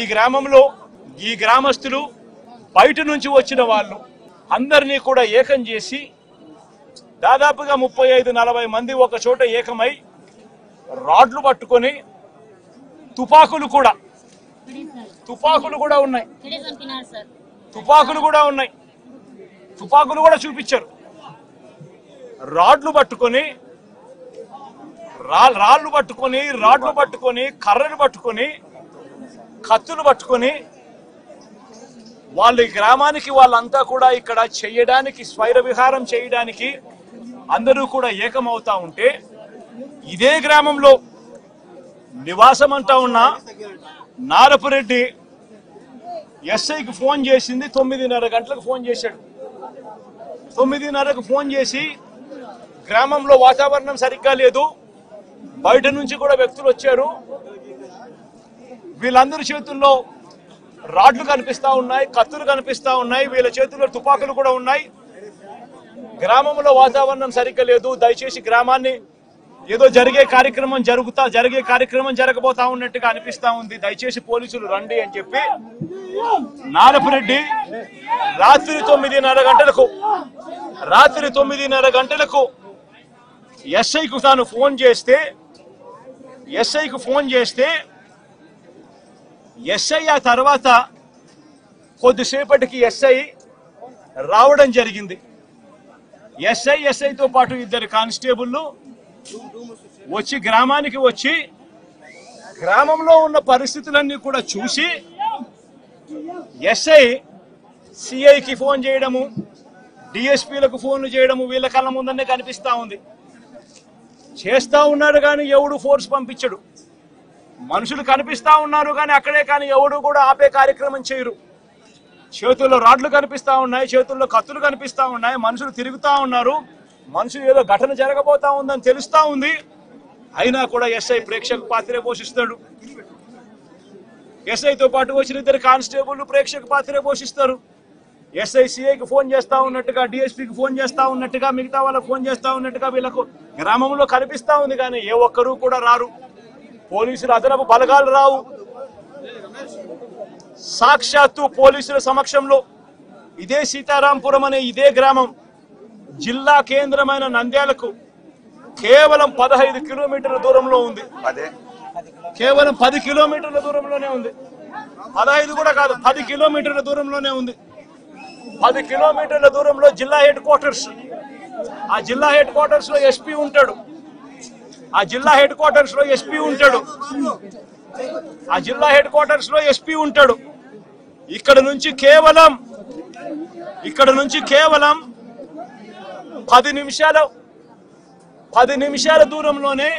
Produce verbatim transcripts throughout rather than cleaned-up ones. ఈ గ్రామంలో ఈ గ్రామస్తులు బయట నుంచి వచ్చిన వాళ్ళు అందరినీ కూడా ఏకం చేసి దాదాపుగా ముప్పై ఐదు నలభై మంది ఒక చోట ఏకమై రాడ్లు పట్టుకొని, తుపాకులు కూడా తుపాకులు కూడా ఉన్నాయి తుపాకులు కూడా ఉన్నాయి తుపాకులు కూడా చూపించారు. రాడ్లు పట్టుకొని రాళ్ళు పట్టుకొని రాడ్లు పట్టుకొని కర్రలు పట్టుకొని కత్తులు పట్టుకొని వాళ్ళ గ్రామానికి వాళ్ళంతా కూడా ఇక్కడ చేయడానికి, స్వైర విహారం చేయడానికి అందరూ కూడా ఏకమవుతా ఉంటే, ఇదే గ్రామంలో నివాసం అంటా ఉన్న నారపురెడ్డి ఎస్ఐకి ఫోన్ చేసింది. తొమ్మిదిన్నర గంటలకు ఫోన్ చేశాడు. తొమ్మిదిన్నరకు ఫోన్ చేసి గ్రామంలో వాతావరణం సరిగ్గా లేదు, బయట నుంచి కూడా వ్యక్తులు వచ్చారు, వీళ్ళందరి చేతుల్లో రాడ్లు కనిపిస్తా ఉన్నాయి, కత్తులు కనిపిస్తా ఉన్నాయి, వీళ్ళ చేతుల్లో తుపాకులు కూడా ఉన్నాయి, గ్రామంలో వాతావరణం సరిగ్గా లేదు, దయచేసి గ్రామాన్ని ఏదో జరిగే కార్యక్రమం జరుగుతా జరిగే కార్యక్రమం జరగబోతా ఉన్నట్టుగా అనిపిస్తా ఉంది, దయచేసి పోలీసులు రండి అని చెప్పి నారపురెడ్డి రాత్రి తొమ్మిదిన్నర గంటలకు రాత్రి తొమ్మిదిన్నర గంటలకు ఎస్ఐకు తాను ఫోన్ చేస్తే ఎస్ఐకు ఫోన్ చేస్తే ఎస్ఐ ఆ తర్వాత కొద్దిసేపటికి ఎస్ఐ రావడం జరిగింది. ఎస్ఐ ఎస్ఐతో పాటు ఇద్దరు కానిస్టేబుళ్ళు వచ్చి గ్రామానికి వచ్చి గ్రామంలో ఉన్న పరిస్థితులన్నీ కూడా చూసి, ఎస్ఐ సిఐకి ఫోన్ చేయడము, డిఎస్పీలకు ఫోన్లు చేయడము వీళ్ళ కళ్ళ ముందనే కనిపిస్తూ ఉంది. చేస్తూ ఉన్నారు కానీ ఎవడు ఫోర్స్ పంపించడు. మనుషులు కనిపిస్తూ ఉన్నారు కానీ అక్కడే కానీ ఎవడు కూడా ఆపే కార్యక్రమం చేయరు. చేతుల్లో రాడ్లు కనిపిస్తూ ఉన్నాయి, చేతుల్లో కత్తులు కనిపిస్తూ ఉన్నాయి, మనుషులు తిరుగుతూ ఉన్నారు, మనుషులు ఏదో ఘటన జరగబోతా ఉందని తెలుస్తూ ఉంది. అయినా కూడా ఎస్ఐ ప్రేక్షక పాత్రే పోషిస్తాడు. ఎస్ఐతో పాటు వచ్చిన ఇద్దరు కానిస్టేబుల్ ప్రేక్షక పాత్రే పోషిస్తారు. ఎస్ఐ సిఐకి ఫోన్ చేస్తూ ఉన్నట్టుగా, డిఎస్పీకి ఫోన్ చేస్తూ ఉన్నట్టుగా, మిగతా వాళ్ళకి ఫోన్ చేస్తూ ఉన్నట్టుగా వీళ్ళకు గ్రామంలో కనిపిస్తూ ఉంది కానీ ఏ ఒక్కరూ కూడా రారు. పోలీసులు అదనపు బలగాలు రావు. సాక్షాత్తు పోలీసుల సమక్షంలో ఇదే సీతారాంపురం అనే ఇదే గ్రామం జిల్లా కేంద్రమైన నంద్యాలకు కేవలం పదహైదు కిలోమీటర్ల దూరంలో ఉంది. కేవలం పది కిలోమీటర్ల దూరంలోనే ఉంది. పదహైదు కూడా కాదు, పది కిలోమీటర్ల దూరంలోనే ఉంది. పది కిలోమీటర్ల దూరంలో జిల్లా హెడ్ క్వార్టర్స్. ఆ జిల్లా హెడ్ క్వార్టర్స్ లో ఎస్పీ ఉంటాడు. ఆ జిల్లా హెడ్ క్వార్టర్స్ లో ఎస్పీ ఉంటాడు ఆ జిల్లా హెడ్ క్వార్టర్స్ లో ఎస్పీ ఉంటాడు ఇక్కడ నుంచి కేవలం ఇక్కడ నుంచి కేవలం పది నిమిషాల పది నిమిషాల దూరంలోనే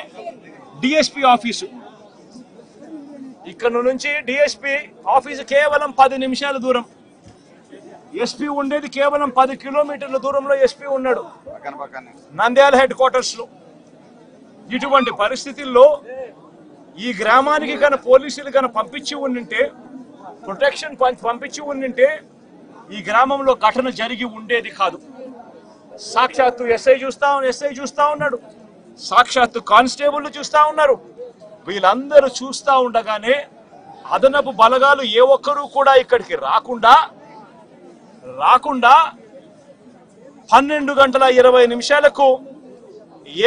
డిఎస్పీ ఆఫీసు. ఇక్కడ నుంచి డిఎస్పీ ఆఫీసు కేవలం పది నిమిషాల దూరం. ఎస్పీ ఉండేది కేవలం పది కిలోమీటర్ల దూరంలో ఎస్పీ ఉన్నాడు నంద్యాల హెడ్ క్వార్టర్స్ లో. ఇటువంటి పరిస్థితుల్లో ఈ గ్రామానికి కన్నా పోలీసులు కన్నా పంపించి ఉండింటే, ప్రొటెక్షన్ పంపించి ఉండింటే ఈ గ్రామంలో ఘటన జరిగి ఉండేది కాదు. సాక్షాత్తు ఎస్ఐ చూస్తా ఎస్ఐ చూస్తా ఉన్నాడు, సాక్షాత్తు కానిస్టేబుల్ చూస్తా ఉన్నారు. వీళ్ళందరూ చూస్తా ఉండగానే అదనపు బలగాలు ఏ ఒక్కరూ కూడా ఇక్కడికి రాకుండా రాకుండా పన్నెండు గంటల ఇరవై నిమిషాలకు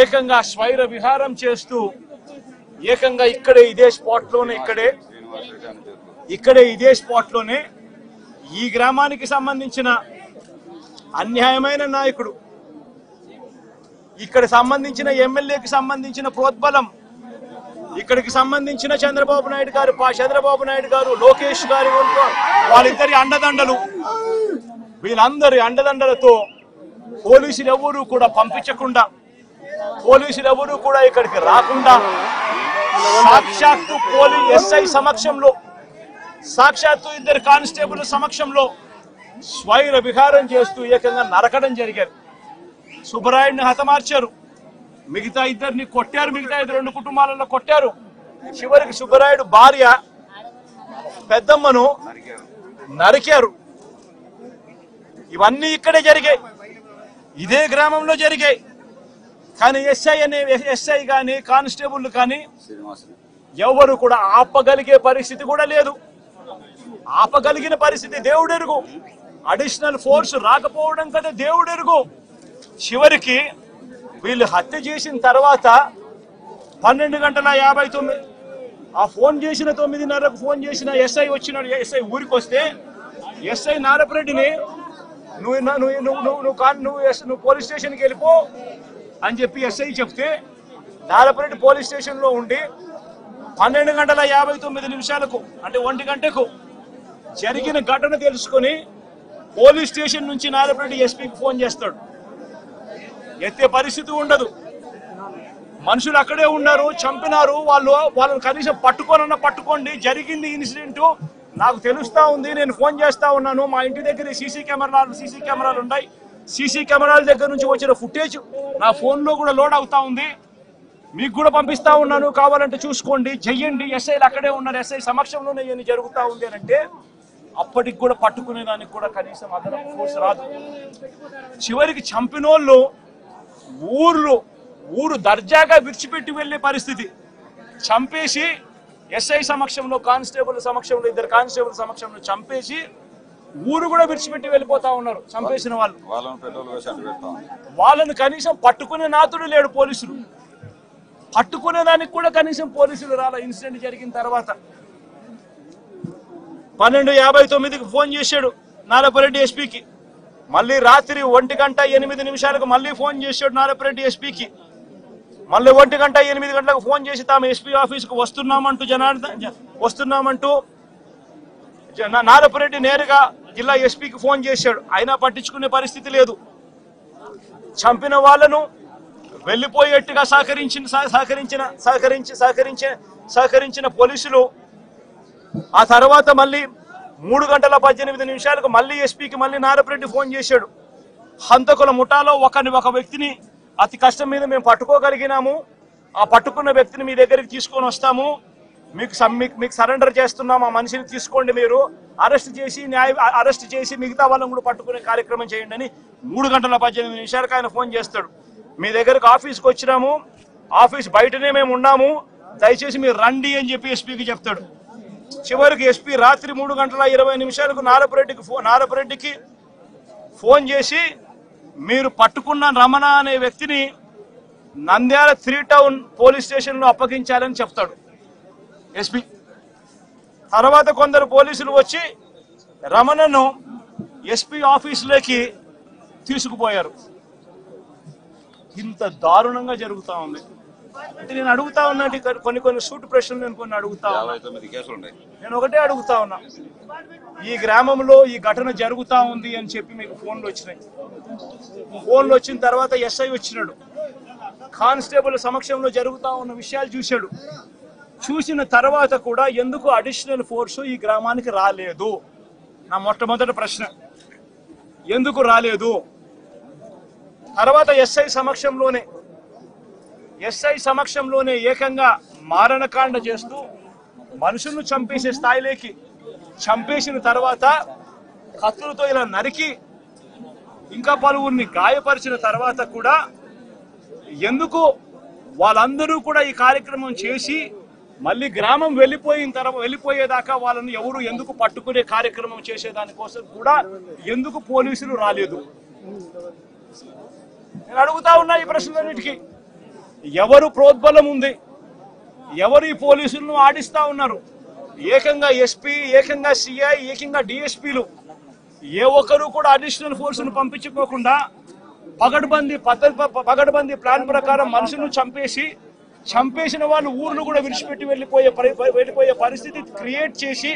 ఏకంగా స్వైర విహారం చేస్తూ ఏకంగా ఇక్కడే ఇదే స్పాట్లోనే ఇక్కడే ఇక్కడే ఇదే స్పాట్లోనే ఈ గ్రామానికి సంబంధించిన అన్యాయమైన నాయకుడు, ఇక్కడ సంబంధించిన ఎమ్మెల్యేకి సంబంధించిన ప్రోద్బలం, ఇక్కడికి సంబంధించిన చంద్రబాబు నాయుడు గారు చంద్రబాబు నాయుడు గారు లోకేష్ గారు వాళ్ళిద్దరి అండదండలు, వీళ్ళందరి అండదండలతో పోలీసులు ఎవరూ కూడా పంపించకుండా, పోలీసులు ఎవరూ కూడా ఇక్కడికి రాకుండా సాక్షాత్తు పోలీస్ ఎస్ఐ సమక్షంలో, సాక్షాత్తు ఇద్దరు కానిస్టేబుల్ సమక్షంలో స్వైర విహారం చేస్తూ ఏకంగా నరకడం జరిగారు. సుబ్బరాయుడిని హతమార్చారు, మిగతా ఇద్దరిని కొట్టారు, మిగతా ఇద్దరు రెండు కుటుంబాలలో కొట్టారు. చివరికి సుబ్బరాయుడు భార్య పెద్దమ్మను నరికారు. ఇవన్నీ ఇక్కడే జరిగాయి, ఇదే గ్రామంలో జరిగాయి. కానీ ఎస్ఐ అనే ఎస్ఐ కానీ కానిస్టేబుల్ కానీ ఎవరు కూడా ఆపగలిగే పరిస్థితి కూడా లేదు. ఆపగలిగిన పరిస్థితి దేవుడెరుగు, అడిషనల్ ఫోర్స్ రాకపోవడం కదా దేవుడెరుగు. చివరికి వీళ్ళు హత్య చేసిన తర్వాత పన్నెండు గంటల యాభై తొమ్మిది ఆ ఫోన్ చేసిన తొమ్మిదిన్నరకు ఫోన్ చేసిన ఎస్ఐ వచ్చినాడు. ఎస్ఐ ఊరికి వస్తే ఎస్ఐ నారపరెడ్డిని నువ్వు నువ్వు నువ్వు నువ్వు కాదు నువ్వు నువ్వు పోలీస్ స్టేషన్కి వెళ్ళిపో అని చెప్పి ఎస్ఐ చెప్తే నారపరెడ్డి పోలీస్ స్టేషన్లో ఉండి పన్నెండు గంటల యాభై తొమ్మిది నిమిషాలకు అంటే ఒంటి గంటకు జరిగిన ఘటన తెలుసుకొని పోలీస్ స్టేషన్ నుంచి నారపరెడ్డి ఎస్పీకి ఫోన్ చేస్తాడు. ఎత్తే పరిస్థితి ఉండదు, మనుషులు అక్కడే ఉన్నారు, చంపినారు, వాళ్ళు వాళ్ళని కనీసం పట్టుకోనన్నా పట్టుకోండి, జరిగింది ఇన్సిడెంట్ నాకు తెలుస్తా ఉంది, నేను ఫోన్ చేస్తా ఉన్నాను, మా ఇంటి దగ్గర సీసీ కెమెరాలు సీసీ కెమెరాలు ఉన్నాయి, సీసీ కెమెరాల దగ్గర నుంచి వచ్చిన ఫుటేజ్ నా ఫోన్లో కూడా లోడ్ అవుతా ఉంది, మీకు కూడా పంపిస్తా ఉన్నాను, కావాలంటే చూసుకోండి, చెయ్యండి, ఎస్ఐలు అక్కడే ఉన్నారు, ఎస్ఐ సమక్షంలోనే ఇవన్నీ జరుగుతూ ఉంది అని అంటే అప్పటికి కూడా పట్టుకునే దానికి కూడా కనీసం అదనపు ఫోర్స్ రాదు. చివరికి చంపినోళ్ళు ఊర్లు ఊరు దర్జాగా విడిచిపెట్టి వెళ్లే పరిస్థితి. చంపేసి ఎస్ఐ సమక్షంలో, కానిస్టేబుల్ సమక్షంలో, ఇద్దరు కానిస్టేబుల్ సమక్షంలో చంపేసి ఊరు కూడా విడిచిపెట్టి వెళ్ళిపోతా ఉన్నారు. చంపేసిన వాళ్ళు వాళ్ళని కనీసం పట్టుకునే నాతుడు లేడు, పోలీసులు పట్టుకునే దానికి కూడా కనీసం పోలీసులు రాలా. ఇన్సిడెంట్ జరిగిన తర్వాత పన్నెండు యాభై తొమ్మిదికి ఫోన్ చేశాడు నారపరెడ్డి ఎస్పీకి, మళ్ళీ రాత్రి ఒంటి గంట ఎనిమిది నిమిషాలకు మళ్ళీ ఫోన్ చేశాడు నారపరెడ్డి ఎస్పీకి, మళ్ళీ ఒంటి గంట ఎనిమిది గంటలకు ఫోన్ చేసి తాము ఎస్పీ ఆఫీస్కు వస్తున్నామంటూ జనార్దన్ వస్తున్నామంటూ నారపరెడ్డి నేరుగా జిల్లా ఎస్పీకి ఫోన్ చేశాడు. అయినా పట్టించుకునే పరిస్థితి లేదు. చంపిన వాళ్ళను వెళ్ళిపోయేట్టుగా సహకరించిన సహకరించిన సహకరించి సహకరించే సహకరించిన పోలీసులు ఆ తర్వాత మళ్ళీ మూడు గంటల పద్దెనిమిది నిమిషాలకు మళ్ళీ ఎస్పీకి మళ్ళీ నారపరెడ్డి ఫోన్ చేశాడు. హంతకుల ముఠాలో ఒకని ఒక వ్యక్తిని అతి కష్టం మీద మేము పట్టుకోగలిగినాము, ఆ పట్టుకున్న వ్యక్తిని మీ దగ్గరికి తీసుకొని వస్తాము, మీకు మీకు సరెండర్ చేస్తున్నాము, ఆ మనిషిని తీసుకోండి, మీరు అరెస్ట్ చేసి న్యాయ అరెస్ట్ చేసి మిగతా వాళ్ళని కూడా పట్టుకునే కార్యక్రమం చేయండి అని మూడు గంటల పద్దెనిమిది నిమిషాలకు ఆయన ఫోన్ చేస్తాడు. మీ దగ్గరకు ఆఫీస్కి వచ్చినాము, ఆఫీస్ బయటనే మేము ఉన్నాము, దయచేసి మీరు రండి అని చెప్పి ఎస్పీకి చెప్తాడు. చివరికి ఎస్పీ రాత్రి మూడు గంటల ఇరవై నిమిషాలకు నారపరెడ్డికి ఫో నారపరెడ్డికి ఫోన్ చేసి మీరు పట్టుకున్న రమణ అనే వ్యక్తిని నంద్యాల త్రీ టౌన్ పోలీస్ స్టేషన్లో అప్పగించాలని చెప్తాడు ఎస్పీ. తర్వాత కొందరు పోలీసులు వచ్చి రమణను ఎస్పీ ఆఫీసులోకి తీసుకుపోయారు. ఇంత దారుణంగా జరుగుతూ ఉంది. అంటే నేను అడుగుతా ఉన్నా కొన్ని కొన్ని సూట్ ప్రశ్నలు నేను కొన్ని అడుగుతా ఉన్నా నేను ఒకటే అడుగుతా ఉన్నా ఈ గ్రామంలో ఈ ఘటన జరుగుతూ ఉంది అని చెప్పి మీకు ఫోన్లు వచ్చినాయి. ఫోన్లు వచ్చిన తర్వాత ఎస్ఐ వచ్చినాడు, కానిస్టేబుల్ సమక్షంలో జరుగుతూ ఉన్న విషయాలు చూశాడు. చూసిన తర్వాత కూడా ఎందుకు అడిషనల్ ఫోర్స్ ఈ గ్రామానికి రాలేదు? నా మొట్టమొదటి ప్రశ్న, ఎందుకు రాలేదు? తర్వాత ఎస్ఐ సమక్షంలోనే ఎస్ఐ సమక్షంలోనే ఏకంగా మారణకాండ చేస్తూ మనుషులను చంపేసే స్థాయిలోకి, చంపేసిన తర్వాత కత్తులతో ఇలా నరికి ఇంకా పలువురిని గాయపరిచిన తర్వాత కూడా ఎందుకు వాళ్ళందరూ కూడా ఈ కార్యక్రమం చేసి మళ్ళీ గ్రామం వెళ్ళిపోయిన తర్వాత వెళ్ళిపోయేదాకా వాళ్ళని ఎవరు ఎందుకు పట్టుకునే కార్యక్రమం చేసేదానికోసం కూడా ఎందుకు పోలీసులు రాలేదు? నేను అడుగుతా ఉన్నా ఈ ప్రశ్నలన్నిటికీ ఎవరు ప్రోద్బలం ఉంది? ఎవరు ఈ పోలీసులను ఆడిస్తూ ఉన్నారు? ఏకంగా ఎస్పీ, ఏకంగా సిఐ, ఏకంగా డిఎస్పీలు ఏ ఒక్కరూ కూడా అడిషనల్ ఫోర్సును పంపించుకోకుండా పగడబందీ పద్ధతి పగడబందీ ప్లాన్ ప్రకారం మనుషులను చంపేసి, చంపేసిన వాళ్ళు ఊర్లు కూడా విడిచిపెట్టి వెళ్ళిపోయే వెళ్ళిపోయే పరిస్థితి క్రియేట్ చేసి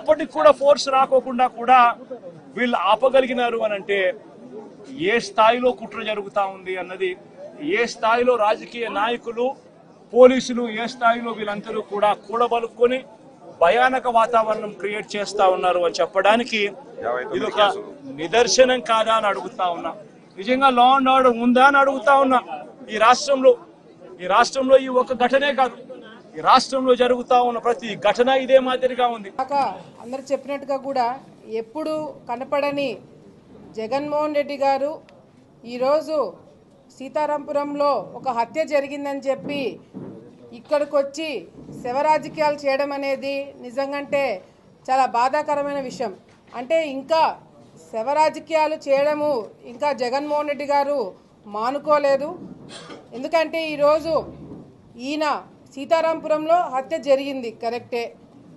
అప్పటికి కూడా ఫోర్స్ రాకోకుండా కూడా వీళ్ళు ఆపగలిగినారు అని అంటే ఏ స్థాయిలో కుట్ర జరుగుతూ ఉంది అన్నది, ఏ స్థాయిలో రాజకీయ నాయకులు, పోలీసులు ఏ స్థాయిలో వీళ్ళందరూ కూడా కూడబలుక్కొని భయానక వాతావరణం క్రియేట్ చేస్తా ఉన్నారు అని చెప్పడానికి ఇది ఒక నిదర్శనం కాదా అని అడుగుతా ఉన్నా. నిజంగా లా అండ్ ఆర్డర్ ఉందా అని అడుగుతా ఉన్నా. ఈ రాష్ట్రంలో ఈ రాష్ట్రంలో ఈ ఒక ఘటనే కాదు, ఈ రాష్ట్రంలో జరుగుతా ఉన్న ప్రతి ఘటన ఇదే మాదిరిగా ఉంది. అందరు చెప్పినట్టుగా కూడా ఎప్పుడు కనపడని జగన్మోహన్ రెడ్డి గారు ఈరోజు సీతారాంపురంలో ఒక హత్య జరిగిందని చెప్పి ఇక్కడికి వచ్చి శవరాజకీయాలు చేయడం అనేది నిజంగంటే చాలా బాధాకరమైన విషయం. అంటే ఇంకా శవరాజకీయాలు చేయడము ఇంకా జగన్మోహన్ రెడ్డి గారు మానుకోలేదు. ఎందుకంటే ఈరోజు ఈయన సీతారాంపురంలో హత్య జరిగింది కరెక్టే,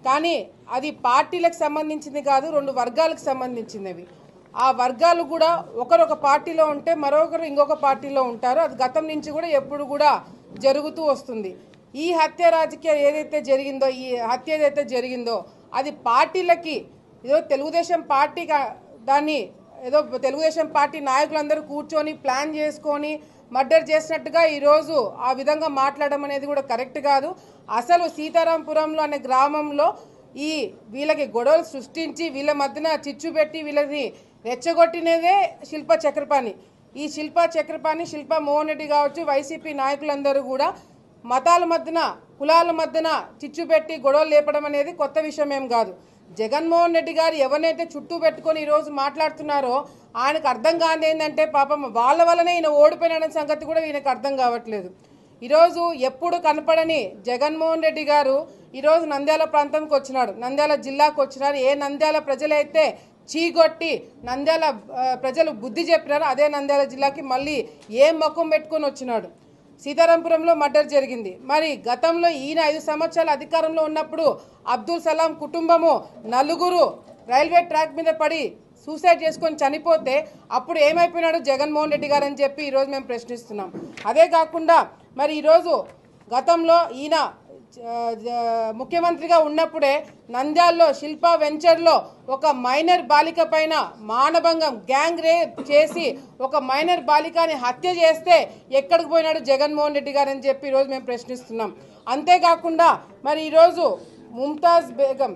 కానీ అది పార్టీలకు సంబంధించింది కాదు, రెండు వర్గాలకు సంబంధించినవి. ఆ వర్గాలు కూడా ఒకరొక పార్టీలో ఉంటే మరొకరు ఇంకొక పార్టీలో ఉంటారు. అది గతం నుంచి కూడా ఎప్పుడు కూడా జరుగుతూ వస్తుంది. ఈ హత్య రాజకీయం ఏదైతే జరిగిందో, ఈ హత్య ఏదైతే జరిగిందో అది పార్టీలకి ఏదో తెలుగుదేశం పార్టీ దాన్ని ఏదో తెలుగుదేశం పార్టీ నాయకులందరూ కూర్చొని ప్లాన్ చేసుకొని మర్డర్ చేసినట్టుగా ఈరోజు ఆ విధంగా మాట్లాడడం అనేది కూడా కరెక్ట్ కాదు. అసలు సీతారాంపురంలో అనే గ్రామంలో ఈ వీళ్ళకి గొడవలు సృష్టించి వీళ్ళ మధ్యన చిచ్చు పెట్టి వీళ్ళని రెచ్చగొట్టినదే శిల్ప చక్రపాణి. ఈ శిల్ప చక్రపాణి, శిల్ప మోహన్ రెడ్డి కావచ్చు, వైసీపీ నాయకులందరూ కూడా మతాల మధ్యన కులాల మధ్యన చిచ్చు పెట్టి గొడవలు లేపడం అనేది కొత్త విషయం ఏం కాదు. జగన్మోహన్ రెడ్డి గారు ఎవరినైతే చుట్టూ పెట్టుకొని ఈరోజు మాట్లాడుతున్నారో ఆయనకు అర్థం కాని ఏంటంటే పాపం వాళ్ళ వల్లనే ఈయన ఓడిపోయిన సంగతి కూడా ఈయనకు అర్థం కావట్లేదు. ఈరోజు ఎప్పుడు కనపడని జగన్మోహన్ రెడ్డి గారు ఈరోజు నంద్యాల ప్రాంతంకి వచ్చినాడు, నంద్యాల జిల్లాకు వచ్చినారు. ఏ నంద్యాల ప్రజలైతే చీగొట్టి నంద్యాల ప్రజలు బుద్ధి చెప్పినారు అదే నంద్యాల జిల్లాకి మళ్ళీ ఏ ముఖం పెట్టుకొని వచ్చినాడు. సీతారాంపురంలో మర్డర్ జరిగింది. మరి గతంలో ఈయన ఐదు సంవత్సరాలు అధికారంలో ఉన్నప్పుడు అబ్దుల్ సలాం కుటుంబము నలుగురు రైల్వే ట్రాక్ మీద పడి సూసైడ్ చేసుకొని చనిపోతే అప్పుడు ఏమైపోయినాడు జగన్మోహన్ రెడ్డి గారు అని చెప్పి ఈరోజు మేము ప్రశ్నిస్తున్నాం. అదే కాకుండా మరి ఈరోజు గతంలో ఈయన ముఖ్యమంత్రిగా ఉన్నప్పుడే నంద్యాల్లో శిల్ప వెంచర్లో ఒక మైనర్ బాలిక పైన మానభంగం గ్యాంగ్ రేప్ చేసి ఒక మైనర్ బాలికని హత్య చేస్తే ఎక్కడికి పోయినాడు జగన్మోహన్ రెడ్డి గారు అని చెప్పి ఈరోజు మేము ప్రశ్నిస్తున్నాం. అంతేకాకుండా మరి ఈరోజు ముంతాజ్ బేగం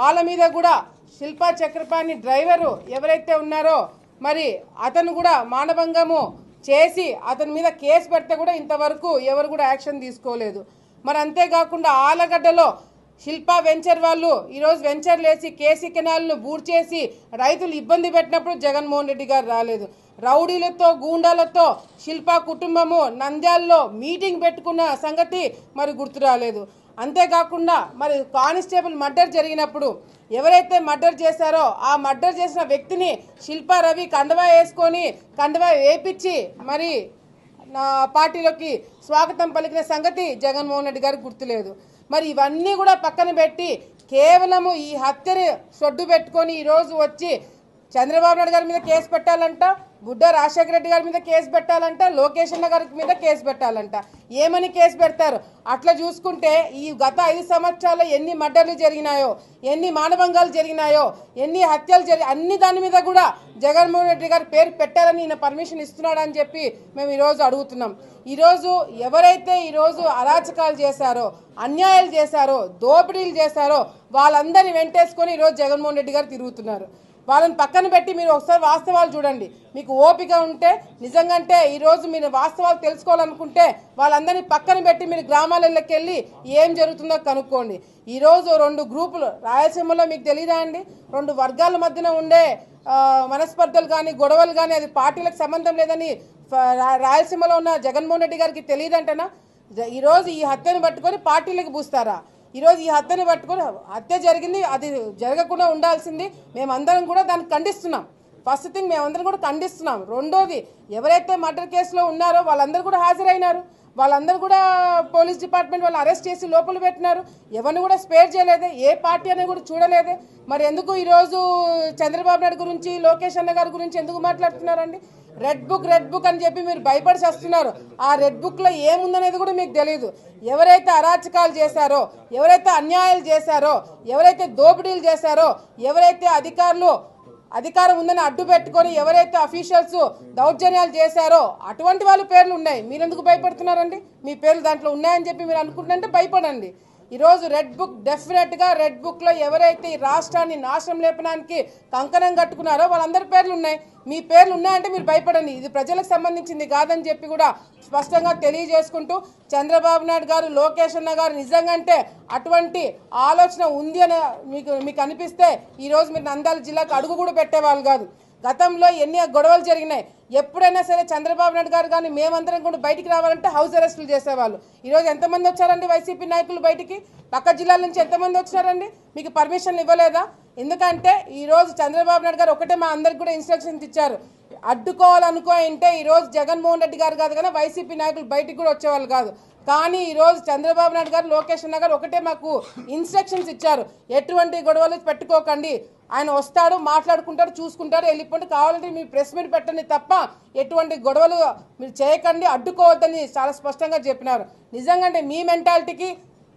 వాళ్ళ మీద కూడా శిల్ప చక్రపాణి డ్రైవరు ఎవరైతే ఉన్నారో మరి అతను కూడా మానభంగము చేసి అతని మీద కేసు పెడితే కూడా ఇంతవరకు ఎవరు కూడా యాక్షన్ తీసుకోలేదు. మరి అంతేకాకుండా ఆలగడ్డలో శిల్ప వెంచర్ వాళ్ళు ఈరోజు వెంచర్లు వేసి కేసీ కెనాల్ను బూడ్చేసి రైతులు ఇబ్బంది పెట్టినప్పుడు జగన్మోహన్ రెడ్డి గారు రాలేదు. రౌడీలతో గూండాలతో శిల్ప కుటుంబము నంద్యాల్లో మీటింగ్ పెట్టుకున్న సంగతి మరి గుర్తు రాలేదు. అంతేకాకుండా మరి కానిస్టేబుల్ మర్డర్ జరిగినప్పుడు ఎవరైతే మర్డర్ చేశారో ఆ మర్డర్ చేసిన వ్యక్తిని శిల్ప రవి కండవా వేసుకొని కండవా వేపించి మరి పార్టీలోకి స్వాగతం పలికిన సంగతి జగన్మోహన్ రెడ్డి గారికి గుర్తులేదు. మరి ఇవన్నీ కూడా పక్కన పెట్టి కేవలము ఈ హత్యని సొడ్డు పెట్టుకొని ఈరోజు వచ్చి చంద్రబాబు నాయుడు గారి మీద కేసు పెట్టాలంట, బుడ్డ రాజశేఖర రెడ్డి గారి మీద కేసు పెట్టాలంట, లోకేష్ అన్న గారి మీద కేసు పెట్టాలంట. ఏమని కేసు పెడతారు? అట్లా చూసుకుంటే ఈ గత ఐదు సంవత్సరాల్లో ఎన్ని మర్డర్లు జరిగినాయో, ఎన్ని మానభంగాలు జరిగినాయో, ఎన్ని హత్యలు జరిగి అన్ని దాని మీద కూడా జగన్మోహన్ రెడ్డి గారి పేరు పెట్టాలని ఈయన పర్మిషన్ ఇస్తున్నాడని చెప్పి మేము ఈరోజు అడుగుతున్నాం. ఈరోజు ఎవరైతే ఈరోజు అరాచకాలు చేశారో, అన్యాయాలు చేశారో, దోపిడీలు చేశారో వాళ్ళందరినీ వెంటేసుకొని ఈరోజు జగన్మోహన్ రెడ్డి గారు తిరుగుతున్నారు. వాళ్ళని పక్కన పెట్టి మీరు ఒకసారి వాస్తవాలు చూడండి. మీకు ఓపిక ఉంటే నిజంగంటే ఈరోజు మీరు వాస్తవాలు తెలుసుకోవాలనుకుంటే వాళ్ళందరినీ పక్కన పెట్టి మీరు గ్రామాలలోకి వెళ్ళి ఏం జరుగుతుందో కనుక్కోండి. ఈరోజు రెండు గ్రూపులు రాయలసీమలో మీకు తెలియదా అండి? రెండు వర్గాల మధ్యన ఉండే మనస్పర్ధలు కానీ గొడవలు కానీ అది పార్టీలకు సంబంధం లేదని రాయలసీమలో ఉన్న జగన్మోహన్ రెడ్డి గారికి తెలియదంటనా? ఈరోజు ఈ హత్యను పట్టుకొని పార్టీలకు పూస్తారా? ఈరోజు ఈ హత్యను పట్టుకొని హత్య జరిగింది, అది జరగకుండా ఉండాల్సింది. మేమందరం కూడా దాన్ని ఖండిస్తున్నాం. ఫస్ట్ థింగ్ మేమందరం కూడా ఖండిస్తున్నాం. రెండోది ఎవరైతే మర్డర్ కేసులో ఉన్నారో వాళ్ళందరూ కూడా హాజరైనారు, వాళ్ళందరూ కూడా పోలీస్ డిపార్ట్మెంట్ వాళ్ళు అరెస్ట్ చేసి లోపల పెట్టినారు. ఎవరిని కూడా స్పేర్ చేయలేదే, ఏ పార్టీ అనేది కూడా చూడలేదే. మరి ఎందుకు ఈరోజు చంద్రబాబు నాయుడు గురించి, లోకేష్ అన్న గారి గురించి ఎందుకు మాట్లాడుతున్నారండి? రెడ్ బుక్ రెడ్ బుక్ అని చెప్పి మీరు భయపడి వస్తున్నారు. ఆ రెడ్ బుక్లో ఏముందనేది కూడా మీకు తెలీదు. ఎవరైతే అరాచకాలు చేశారో, ఎవరైతే అన్యాయాలు చేశారో, ఎవరైతే దోపిడీలు చేశారో, ఎవరైతే అధికారులు అధికారం ఉందని అడ్డు పెట్టుకొని ఎవరైతే అఫీషియల్స్ దౌర్జన్యాలు చేశారో అటువంటి వాళ్ళ పేర్లు ఉన్నాయి. మీరెందుకు భయపడుతున్నారండి? మీ పేర్లు దాంట్లో ఉన్నాయని చెప్పి మీరు అనుకుంటుంటే భయపడండి. ఈరోజు రెడ్ బుక్ డెఫినెట్గా రెడ్ బుక్లో ఎవరైతే ఈ రాష్ట్రాన్ని నాశనం లేపడానికి కంకణం కట్టుకున్నారో వాళ్ళందరి పేర్లు ఉన్నాయి. మీ పేర్లు ఉన్నాయంటే మీరు భయపడండి. ఇది ప్రజలకు సంబంధించింది కాదని చెప్పి కూడా స్పష్టంగా తెలియజేసుకుంటూ చంద్రబాబు నాయుడు గారు, లోకేష్ అన్న గారు నిజంగాంటే అటువంటి ఆలోచన ఉంది అని మీకు మీకు అనిపిస్తే ఈరోజు మీరు నంద్యాల జిల్లాకు అడుగు కూడా పెట్టేవాళ్ళు కాదు. గతంలో ఎన్ని గొడవలు జరిగినాయి. ఎప్పుడైనా సరే చంద్రబాబు నాయుడు గారు కానీ మేమందరం కూడా బయటికి రావాలంటే హౌస్ అరెస్టులు చేసేవాళ్ళు. ఈరోజు ఎంతమంది వచ్చారండి వైసీపీ నాయకులు బయటికి? పక్క జిల్లాల నుంచి ఎంతమంది వచ్చినారండి? మీకు పర్మిషన్ ఇవ్వలేదా? ఎందుకంటే ఈరోజు చంద్రబాబు నాయుడు గారు ఒకటే మా అందరికి కూడా ఇన్స్ట్రక్షన్స్ ఇచ్చారు, అడ్డుకోవాలనుకుంటే ఈరోజు జగన్మోహన్ రెడ్డి గారు కాదు కానీ వైసీపీ నాయకులు బయటికి కూడా వచ్చేవాళ్ళు కాదు. కానీ ఈరోజు చంద్రబాబు నాయుడు గారు, లోకేష్ అన్న గారు ఒకటే మాకు ఇన్స్ట్రక్షన్స్ ఇచ్చారు, ఎటువంటి గొడవలు పెట్టుకోకండి, ఆయన వస్తాడు మాట్లాడుకుంటాడు చూసుకుంటాడు వెళ్ళిపోండి, కావాలంటే మీరు ప్రెస్ మీట్ పెట్టండి తప్ప ఎటువంటి గొడవలు మీరు చేయకండి, అడ్డుకోవద్దని చాలా స్పష్టంగా చెప్పినారు. నిజంగా అంటే మీ మెంటాలిటీకి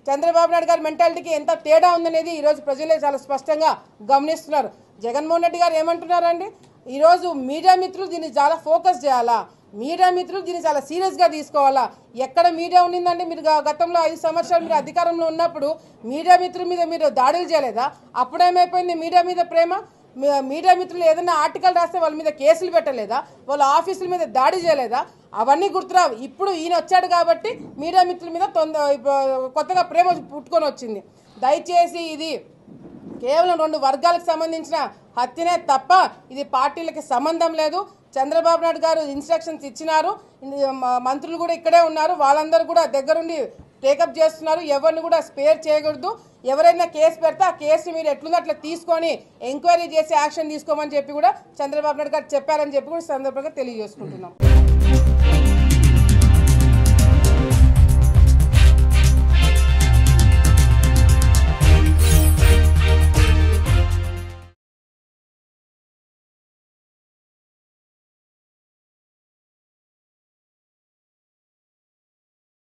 చంద్రబాబు నాయుడు గారి మెంటాలిటీకి ఎంత తేడా ఉందనేది ఈరోజు ప్రజలే చాలా స్పష్టంగా గమనిస్తున్నారు. జగన్మోహన్ రెడ్డి గారు ఏమంటున్నారండి, ఈరోజు మీడియా మిత్రులు దీన్ని చాలా ఫోకస్ చేయాలా, మీడియా మిత్రులు దీన్ని చాలా సీరియస్గా తీసుకోవాలా. ఎక్కడ మీడియా ఉండిందండి? మీరు గతంలో ఐదు సంవత్సరాలు మీరు అధికారంలో ఉన్నప్పుడు మీడియా మిత్రుల మీద మీరు దాడులు చేయలేదా? అప్పుడేమైపోయింది మీడియా మీద ప్రేమ? మీడియా మిత్రులు ఏదైనా ఆర్టికల్ రాస్తే వాళ్ళ మీద కేసులు పెట్టలేదా? వాళ్ళ ఆఫీసుల మీద దాడి చేయలేదా? అవన్నీ గుర్తురావు. ఇప్పుడు ఈయన వచ్చాడు కాబట్టి మీడియా మిత్రుల మీద తొందర కొత్తగా ప్రేమ పుట్టుకొని వచ్చింది. దయచేసి ఇది కేవలం రెండు వర్గాలకు సంబంధించిన హత్యనే తప్ప ఇది పార్టీలకి సంబంధం లేదు. చంద్రబాబు నాయుడు గారు ఇన్స్ట్రక్షన్స్ ఇచ్చినారు, మంత్రులు కూడా ఇక్కడే ఉన్నారు, వాళ్ళందరూ కూడా దగ్గరుండి టేకప్ చేస్తున్నారు. ఎవరిని కూడా స్పేర్ చేయకూడదు. ఎవరైనా కేసు పెడితే ఆ కేసుని మీరు ఎట్లుందో అట్లా తీసుకొని ఎంక్వైరీ చేసి యాక్షన్ తీసుకోమని చెప్పి కూడా చంద్రబాబు నాయుడు గారు చెప్పారని చెప్పి కూడా సందర్భంగా తెలియజేసుకుంటున్నాం.